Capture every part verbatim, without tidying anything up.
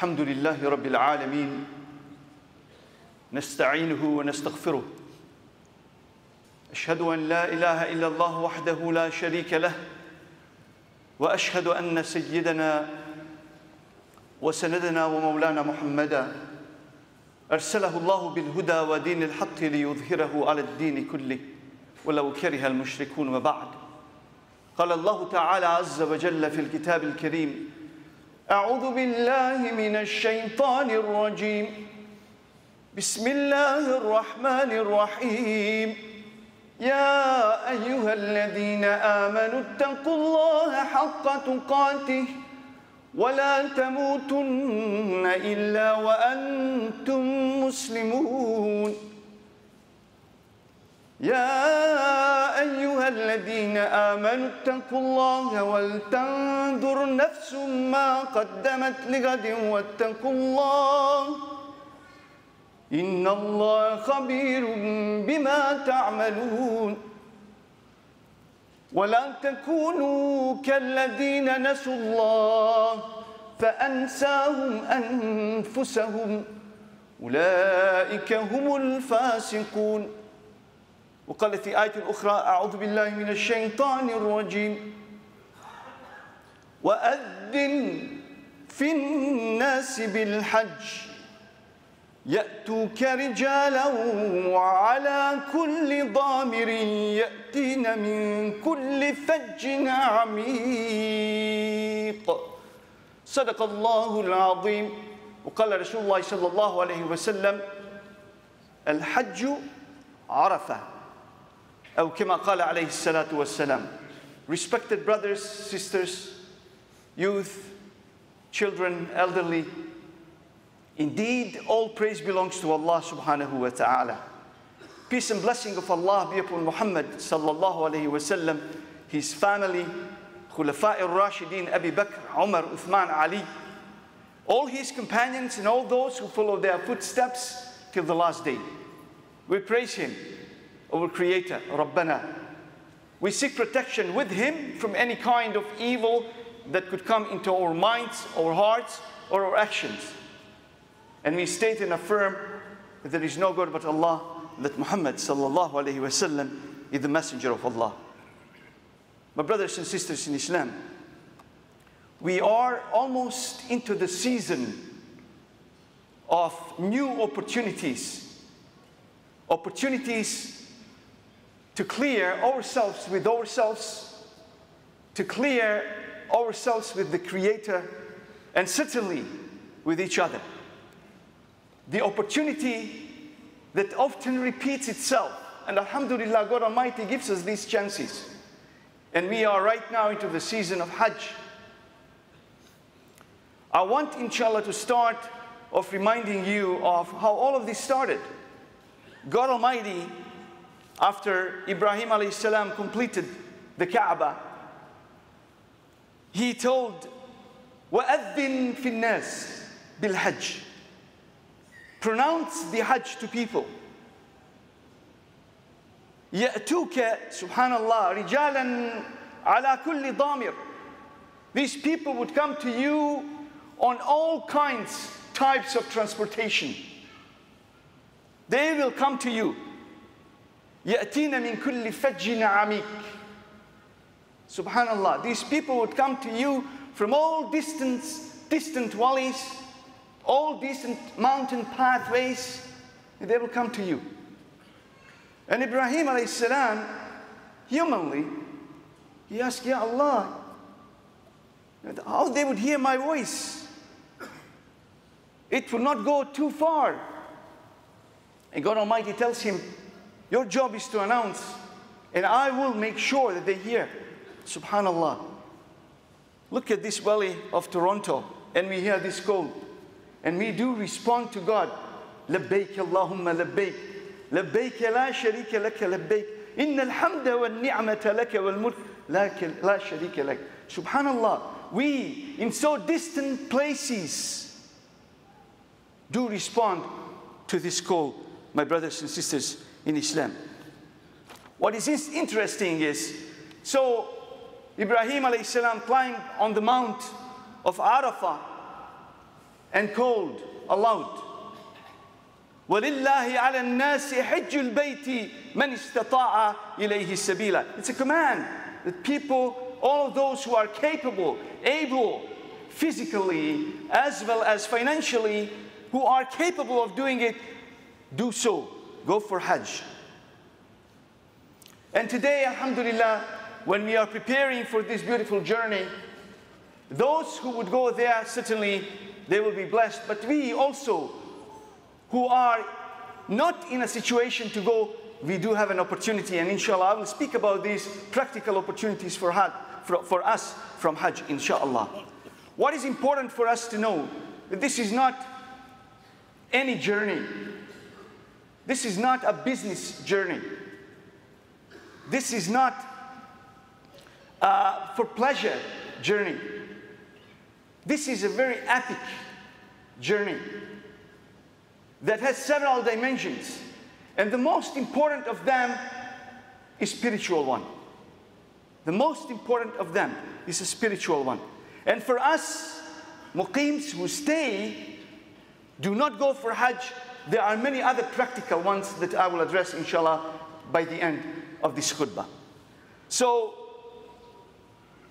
Alhamdulillahi Rabbil Alameen. Nasta'inuhu wa nastaghfiruh. Ashhadu an la ilaha illallah wahdahu la sharika lah. Wa ashhadu anna sayyidana wa sanadana wa mawlana Muhammadan. Arsalahu Allah bil huda wa deenilhaq li yuzhirahu ala ad-deen kullih. Wa law karihal mushrikoon wa ba'd. Qala Allah Ta'ala Azza wa Jalla fil kitab al-kariyim. أعوذ بالله من الشيطان الرجيم بسم الله الرحمن الرحيم يا أيها الذين آمنوا اتقوا الله حق تقاته ولا تموتن إلا وأنتم مسلمون يا أيها الذين آمنوا اتقوا الله ولتنظر نفس ما قدمت لغد واتقوا الله إن الله خبير بما تعملون ولا تكونوا كالذين نسوا الله فأنساهم أنفسهم أولئك هم الفاسقون وقال في آية أخرى أعوذ بالله من الشيطان الرجيم وأذن في الناس بالحج يأتوك رجالا وعلى كل ضامر يأتين من كل فج عميق صدق الله العظيم وقال رسول الله صلى الله عليه وسلم الحج عرفة أو كما قال عليه الصلاة والسلام. Respected brothers, sisters, youth, children, elderly, indeed all praise belongs to Allah subhanahu wa ta'ala. Peace and blessing of Allah be upon Muhammad sallallahu alayhi wa sallam, his family, Khulafa al-Rashideen, Abi Bakr, Umar, Uthman, Ali, all his companions and all those who follow their footsteps till the last day. We praise him. Our Creator, Rabbana. We seek protection with Him from any kind of evil that could come into our minds, our hearts, or our actions. And we state and affirm that there is no God but Allah, that Muhammad sallallahu alayhi wa sallam is the messenger of Allah. My brothers and sisters in Islam, we are almost into the season of new opportunities. Opportunities to clear ourselves with ourselves, to clear ourselves with the Creator, and certainly with each other. The opportunity that often repeats itself, and Alhamdulillah, God Almighty gives us these chances. And we are right now into the season of Hajj. I want, inshallah, to start off reminding you of how all of this started. God Almighty, after Ibrahim alayhi salam completed the Kaaba, He told, وَأَذِّن فِي النَّاسِ بِالْحَجِّ. Pronounce the Hajj to people. يَأْتُوكَ, subhanallah, رِجَالًا عَلَى كُلِّ ضَامِرٍ. These people would come to you on all kinds, types of transportation. They will come to you. يَأْتِينَ مِنْ كُلِّ فَجٍّ عَمِيقٍ. Subhanallah, these people would come to you from all distance, distant valleys, all distant mountain pathways, and they will come to you. And Ibrahim alayhi salam, humanly, he asked, Ya Allah, how they would hear my voice? It will not go too far. And God Almighty tells him, your job is to announce, and I will make sure that they hear. Subhanallah. Look at this valley of Toronto, and we hear this call. And we do respond to God. Labbaik Allahumma labbaik. Labbaik la sharika laka labbaik. Inna alhamda wa ni'mata laka wal mulk la sharika lak. Subhanallah. We, in so distant places, do respond to this call. My brothers and sisters in Islam. What is interesting is, so Ibrahim alayhi salam climbed on the mount of Arafah, and cold allowed. وَلِلَّهِ عَلَى النَّاسِ حِجُّ الْبَيْتِ مَنِ اسْتَطَاعَ إِلَيْهِ السَّبِيلَ. It's a command that people, all of those who are capable, able, physically as well as financially, who are capable of doing it, do so. Go for Hajj. And today, alhamdulillah, when we are preparing for this beautiful journey, those who would go there, certainly they will be blessed. But we also, who are not in a situation to go, we do have an opportunity. And inshallah, I will speak about these practical opportunities for, Hajj, for, for us from Hajj, inshallah. What is important for us to know, that this is not any journey. This is not a business journey. This is not uh, for pleasure journey. This is a very epic journey that has several dimensions, and the most important of them is spiritual one. The most important of them is a spiritual one. And for us, muqims who stay, do not go for Hajj, there are many other practical ones that I will address, inshallah, by the end of this khutbah. So,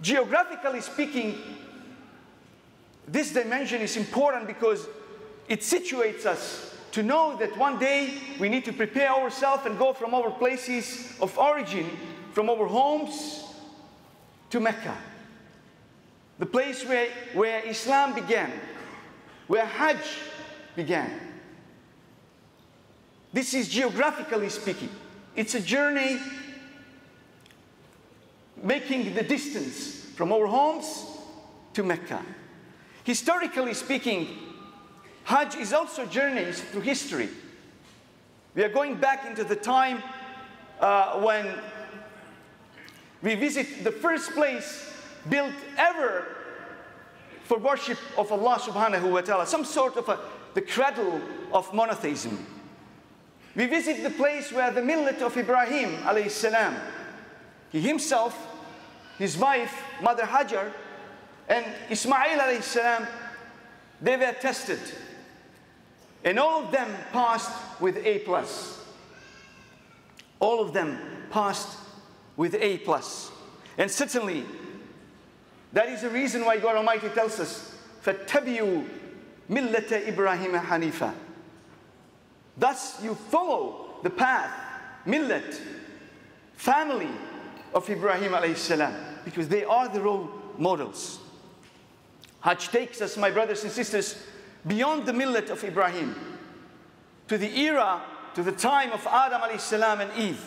geographically speaking, this dimension is important because it situates us to know that one day we need to prepare ourselves and go from our places of origin, from our homes to Mecca, the place where, where Islam began, where Hajj began. This is geographically speaking. It's a journey making the distance from our homes to Mecca. Historically speaking, Hajj is also journeys through history. We are going back into the time uh, when we visit the first place built ever for worship of Allah subhanahu wa ta'ala, some sort of a, the cradle of monotheism. We visit the place where the millet of Ibrahim alayhi salam, he himself, his wife, mother Hajar, and Ismail alayhi salam, they were tested. And all of them passed with A plus. All of them passed with A plus. And certainly, that is the reason why God Almighty tells us, فَاتَّبِيُوا مِلَّةَ إِبْرَاهِيمَ حَنِيفًا. Thus you follow the path, millet, family of Ibrahim alayhi salam, because they are the role models. Hajj takes us, my brothers and sisters, beyond the millet of Ibrahim, to the era, to the time of Adam alayhi salam and Eve.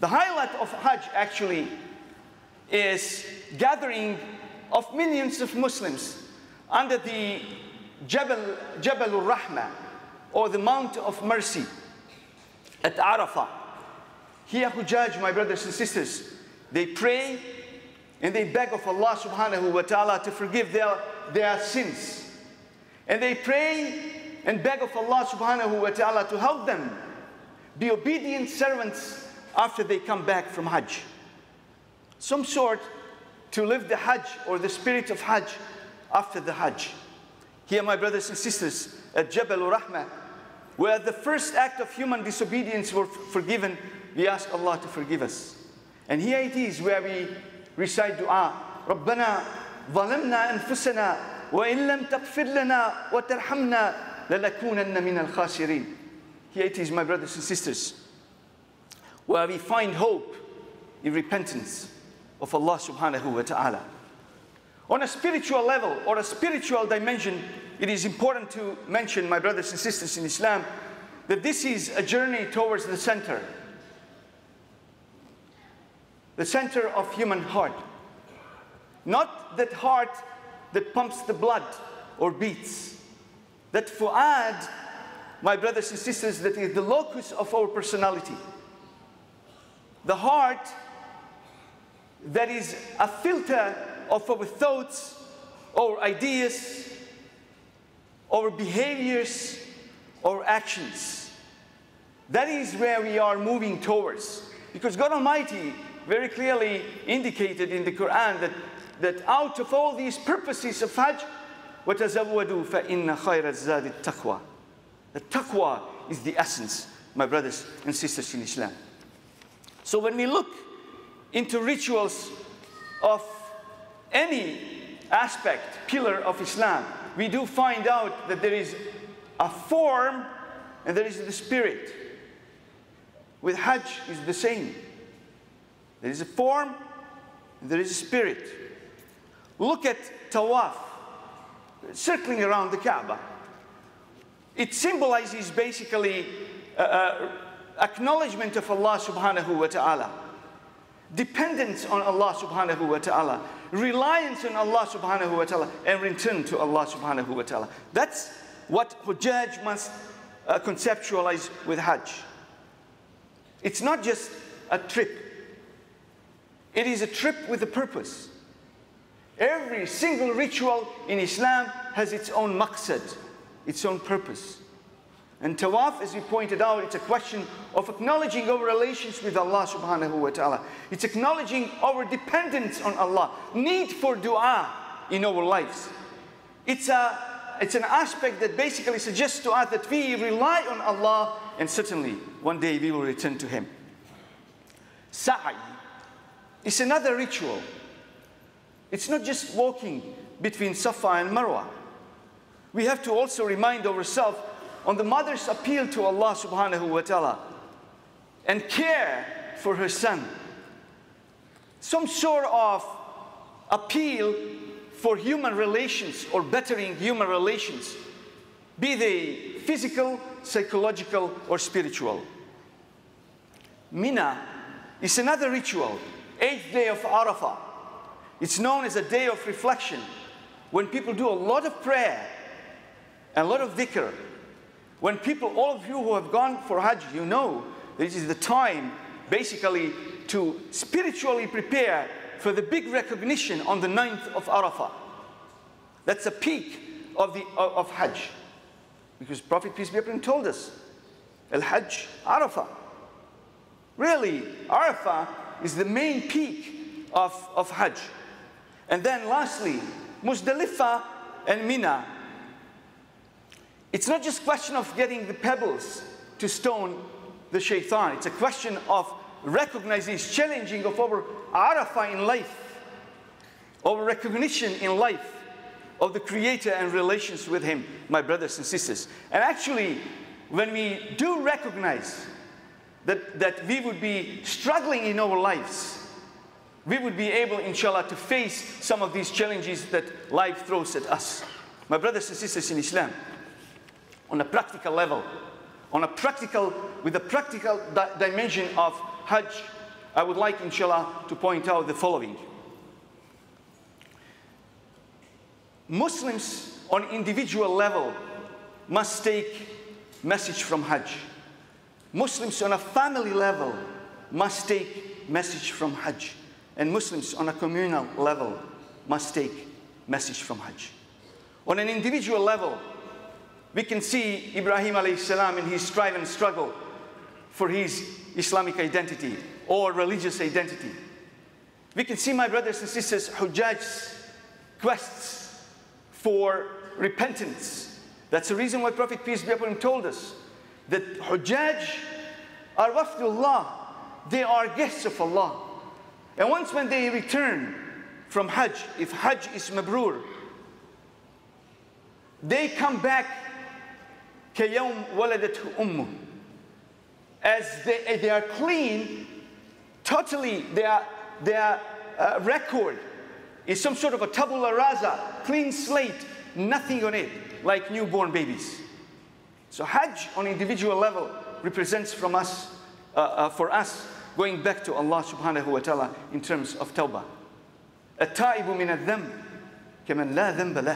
The highlight of Hajj actually is gathering of millions of Muslims under the Jabal, Jabal al-Rahma, or the Mount of Mercy at Arafah. Here Hujjaj, my brothers and sisters, they pray and they beg of Allah subhanahu wa ta'ala to forgive their, their sins. And they pray and beg of Allah subhanahu wa ta'ala to help them be obedient servants after they come back from Hajj. Some sort to live the Hajj or the spirit of Hajj after the Hajj. Here, my brothers and sisters, at Jabal al-Rahma, where the first act of human disobedience were forgiven, we ask Allah to forgive us. And here it is where we recite dua. رَبَّنَا ظَلَمْنَا أَنفُسَنَا وَإِن لَمْ تَغْفِرْ لَنَا وَتَرْحَمْنَا لَنَكُونَنَّ مِنَ الْخَاسِرِينَ. Here it is, my brothers and sisters, where we find hope in repentance of Allah subhanahu wa ta'ala. On a spiritual level, or a spiritual dimension, it is important to mention, my brothers and sisters in Islam, that this is a journey towards the center, the center of human heart. Not that heart that pumps the blood or beats. That fu'ad, my brothers and sisters, that is the locus of our personality. The heart that is a filter of our thoughts, our ideas, our behaviors, our actions. That is where we are moving towards. Because God Almighty very clearly indicated in the Quran that, that out of all these purposes of Hajj, وَتَزَوَّدُوا فَإِنَّ خَيْرَ الزَّادِ التَّقْوَى. The taqwa is the essence, my brothers and sisters in Islam. So when we look into rituals of any aspect, pillar of Islam, we do find out that there is a form and there is the spirit. With Hajj is the same. There is a form and there is a spirit. Look at tawaf, circling around the Kaaba. It symbolizes basically uh, uh, acknowledgement of Allah subhanahu wa ta'ala, dependence on Allah subhanahu wa ta'ala, reliance on Allah subhanahu wa ta'ala, and return to Allah subhanahu wa ta'ala. That's what Hujjaj must uh, conceptualize with Hajj. It's not just a trip. It is a trip with a purpose. Every single ritual in Islam has its own maqsad, its own purpose. And tawaf, as we pointed out, it's a question of acknowledging our relations with Allah subhanahu wa ta'ala. It's acknowledging our dependence on Allah, need for dua in our lives. It's, a, it's an aspect that basically suggests to us that we rely on Allah, and certainly one day we will return to Him. Sa'i is another ritual. It's not just walking between Safa and Marwa. We have to also remind ourselves on the mother's appeal to Allah subhanahu wa ta'ala and care for her son. Some sort of appeal for human relations or bettering human relations, be they physical, psychological, or spiritual. Mina is another ritual, eighth day of Arafah. It's known as a day of reflection, when people do a lot of prayer, a lot of dhikr. When people, all of you who have gone for Hajj, you know this is the time basically to spiritually prepare for the big recognition on the ninth of Arafah. That's the peak of, the, of Hajj. Because Prophet, peace be upon him, told us, Al-Hajj Arafah. Really, Arafah is the main peak of, of Hajj. And then lastly, Muzdalifah and Mina. It's not just a question of getting the pebbles to stone the shaitan. It's a question of recognizing this challenging of our Arafah in life, our recognition in life of the Creator and relations with Him, my brothers and sisters. And actually, when we do recognize that, that we would be struggling in our lives, we would be able, inshallah, to face some of these challenges that life throws at us. My brothers and sisters in Islam, on a practical level, on a practical, with a practical di dimension of Hajj, I would like, inshallah, to point out the following. Muslims on individual level must take message from Hajj. Muslims on a family level must take message from Hajj. And Muslims on a communal level must take message from Hajj. On an individual level, we can see Ibrahim alayhi salam in his strive and struggle for his Islamic identity or religious identity. We can see, my brothers and sisters, Hujjaj's quests for repentance. That's the reason why Prophet, peace be upon him, told us that Hujjaj are wafdullah, they are guests of Allah. And once when they return from Hajj, if Hajj is mabroor, they come back as they, they are clean, totally their, their uh, record is some sort of a tabula rasa, clean slate, nothing on it, like newborn babies. So Hajj on individual level represents from us, uh, uh, for us going back to Allah subhanahu wa ta'ala in terms of Tawbah. Taibu min al Zim.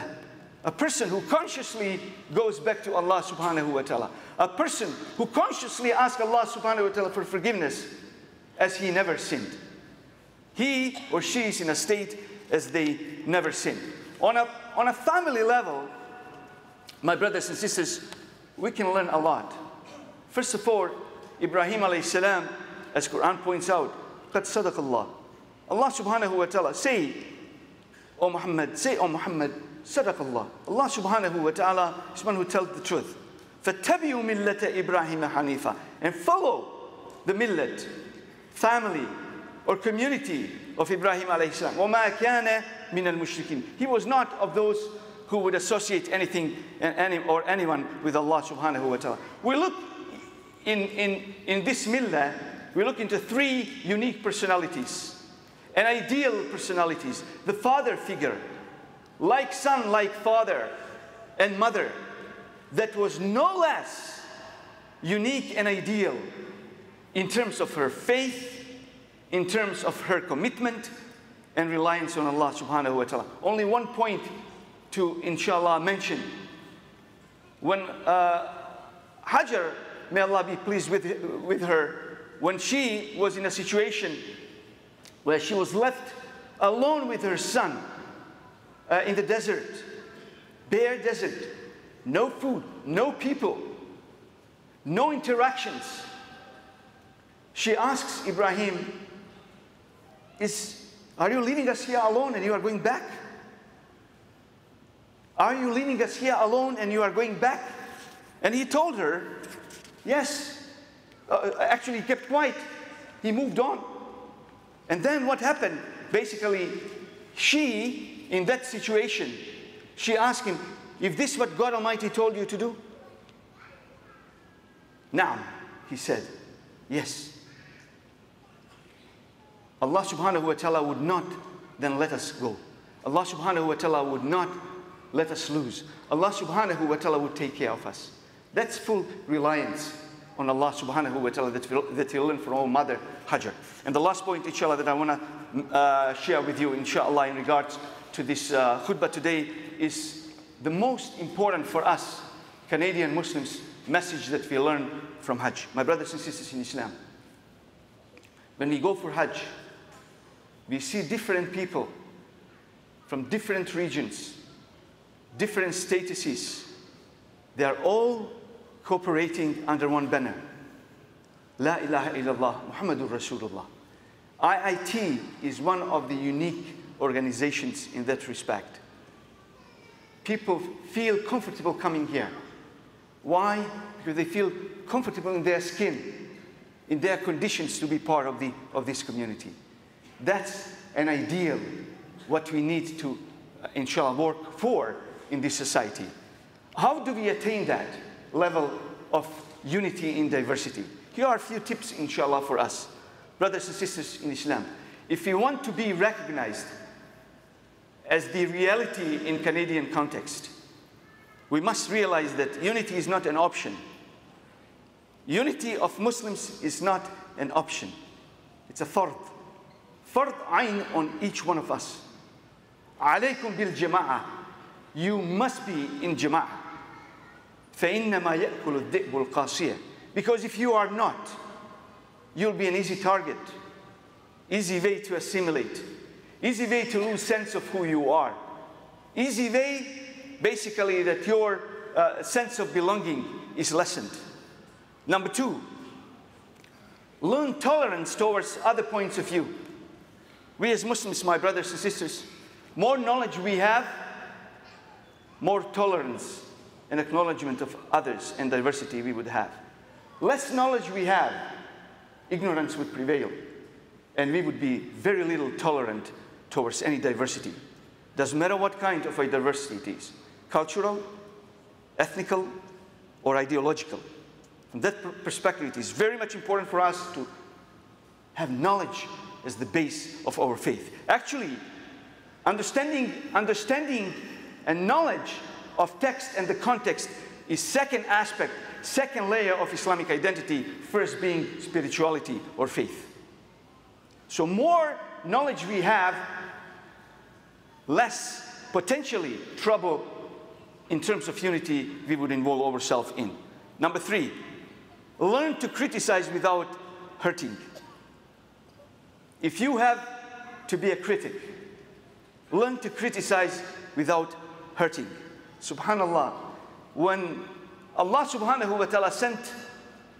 A person who consciously goes back to Allah subhanahu wa ta'ala. A person who consciously asks Allah subhanahu wa ta'ala for forgiveness as he never sinned. He or she is in a state as they never sinned. On a, on a family level, my brothers and sisters, we can learn a lot. First of all, Ibrahim alayhi salam, as Quran points out, Qad Sadaq Allah. Allah subhanahu wa ta'ala, say, O Muhammad, say, O Muhammad, Sadaq Allah. Allah subhanahu wa ta'ala is one who tells the truth. فَاتَّبِعُوا مِلَّةَ إِبْرَاهِيمَ حَنِيفًا. And follow the millet, family, or community of Ibrahim alayhi salam. وَمَا كَانَ مِنَ الْمُشْرِكِينَ. He was not of those who would associate anything or anyone with Allah subhanahu wa ta'ala. We look in, in, in this millah, we look into three unique personalities. An ideal personalities, the father figure, like son, like father and mother, that was no less unique and ideal in terms of her faith, in terms of her commitment and reliance on Allah subhanahu wa ta'ala. Only one point to, inshallah, mention. When uh, Hajar, may Allah be pleased with, with her, when she was in a situation where she was left alone with her son uh, in the desert, bare desert, no food, no people, no interactions. She asks Ibrahim, Is, are you leaving us here alone and you are going back? Are you leaving us here alone and you are going back? And he told her, yes. Uh, actually, he kept quiet. He moved on. And then what happened? Basically, she, in that situation, she asked him, if this is what God Almighty told you to do? Now, he said, yes. Allah subhanahu wa ta'ala would not then let us go. Allah subhanahu wa ta'ala would not let us lose. Allah subhanahu wa ta'ala would take care of us. That's full reliance on Allah subhanahu wa ta'ala that we, that we learn from our mother, Hajar. And the last point, inshallah, that I want to uh, share with you, inshallah, in regards to this uh, khutbah today is the most important for us, Canadian Muslims, message that we learn from Hajj. My brothers and sisters in Islam, when we go for Hajj, we see different people from different regions, different statuses. They are all cooperating under one banner. La ilaha illallah, Muhammadur Rasulullah. I I T is one of the unique organizations in that respect. People feel comfortable coming here. Why? Because they feel comfortable in their skin, in their conditions to be part of, the, of this community. That's an ideal, what we need to, uh, inshallah, work for in this society. How do we attain that level of unity in diversity? Here are a few tips, inshallah, for us. Brothers and sisters in Islam, if we want to be recognized as the reality in Canadian context, we must realize that unity is not an option. Unity of Muslims is not an option. It's a fard. Fard ayn on each one of us. Alaykum bil jama'ah. You must be in jama'ah. فَإِنَّمَا يَأْكُلُ الذِّئْبُ الْقَاسِيَةِ. Because if you are not, you'll be an easy target, easy way to assimilate, easy way to lose sense of who you are, easy way, basically, that your uh, sense of belonging is lessened. Number two, learn tolerance towards other points of view. We as Muslims, my brothers and sisters, more knowledge we have, more tolerance and acknowledgement of others and diversity we would have. Less knowledge we have, ignorance would prevail, and we would be very little tolerant towards any diversity. Doesn't matter what kind of a diversity it is, cultural, ethnical, or ideological. From that perspective, it is very much important for us to have knowledge as the base of our faith. Actually, understanding, understanding and knowledge of text and the context is second aspect, second layer of Islamic identity, first being spirituality or faith. So more knowledge we have, less potentially trouble in terms of unity we would involve ourselves in. Number three, learn to criticize without hurting. If you have to be a critic, learn to criticize without hurting. Subhanallah, when Allah subhanahu wa ta'ala sent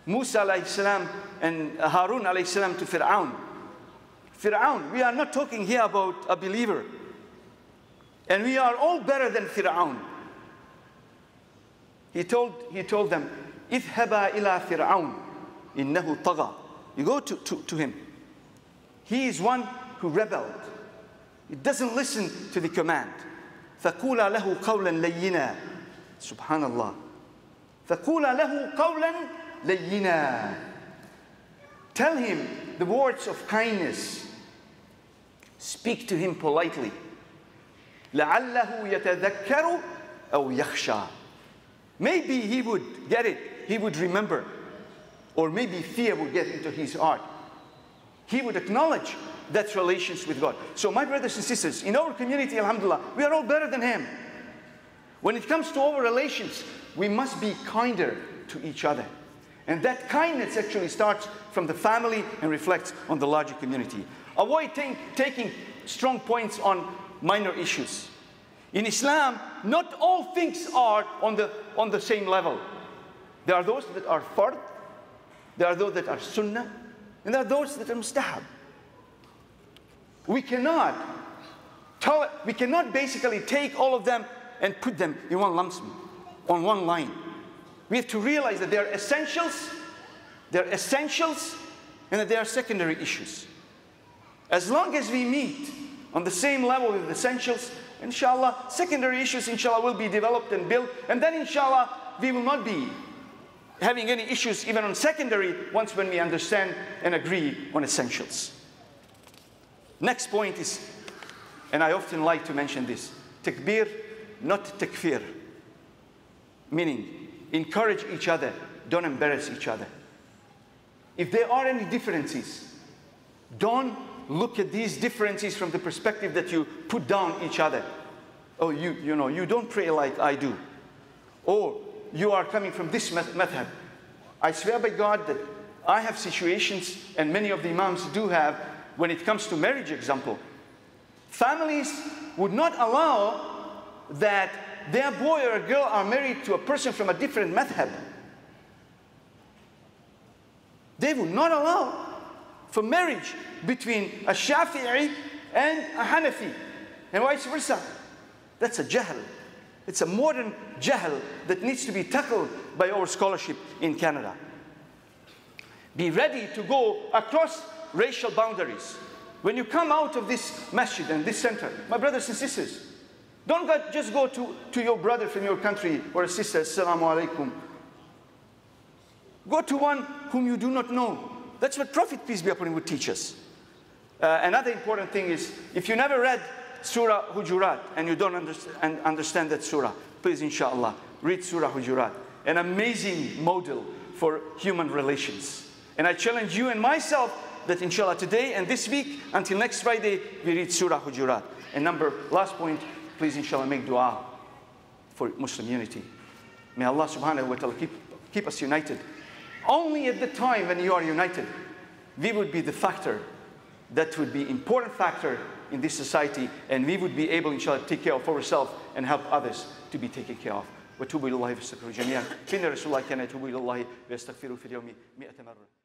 Musa alayhi salam and Harun alayhi salam to Fir'aun, Fir'aun, we are not talking here about a believer. And we are all better than Fir'aun. He told, he told them, اذهبا إلى فرعون إنه طغى. You go to, to, to him. He is one who rebelled. He doesn't listen to the command. فقولا له قولا لينا. سبحان الله. فقولا له قولا لينا. Tell him the words of kindness. Speak to him politely. لعله يتذكر أو يخشى. Maybe he would get it. He would remember. Or maybe fear would get into his heart. He would acknowledge that relationship with God. So my brothers and sisters, in our community, alhamdulillah, we are all better than him. When it comes to our relations, we must be kinder to each other. And that kindness actually starts from the family and reflects on the larger community. Avoid taking strong points on minor issues. In Islam, not all things are on the, on the same level. There are those that are fard, there are those that are sunnah, and there are those that are mustahab. We cannot, tell, we cannot basically take all of them and put them in one lump sum, on one line. We have to realize that they are essentials, they are essentials, and that they are secondary issues. As long as we meet on the same level with essentials, inshallah, secondary issues, inshallah, will be developed and built, and then inshallah, we will not be having any issues even on secondary once when we understand and agree on essentials. Next point is, and I often like to mention this, takbir, not takfir. Meaning, encourage each other, don't embarrass each other. If there are any differences, don't look at these differences from the perspective that you put down each other. Oh, you, you know, you don't pray like I do. Or you are coming from this madhhab. I swear by God that I have situations, and many of the imams do have, when it comes to marriage example. Families would not allow that their boy or girl are married to a person from a different madhhab. They would not allow for marriage between a Shafi'i and a Hanafi, and vice versa. That's a jahl. It's a modern jahl that needs to be tackled by our scholarship in Canada. Be ready to go across racial boundaries. When you come out of this masjid and this center, my brothers and sisters, don't just go to, to your brother from your country or a sister, assalamu alaikum. Go to one whom you do not know. That's what Prophet, peace be upon him, would teach us. Uh, another important thing is, if you never read Surah Hujurat and you don't understand, understand that surah, please, inshallah, read Surah Hujurat. An amazing model for human relations. And I challenge you and myself that, inshallah, today and this week, until next Friday, we read Surah Hujurat. And number, last point, please, inshallah, make dua for Muslim unity. May Allah subhanahu wa ta'ala keep, keep us united. Only at the time when you are united, we would be the factor that would be important factor in this society, and we would be able, inshallah, to take care of ourselves and help others to be taken care of. وَتُوبُوا إِلَى اللَّهِ وَاسْتَغْفِرُوا جَمِيعًا. فَإِنَّ رَسُولَ اللَّهِ كَانَ يَتُوبُ إِلَى اللَّهِ وَيَسْتَغْفِرُهُ فِي الْيَوْمِ مِائَةَ مَرَّةٍ.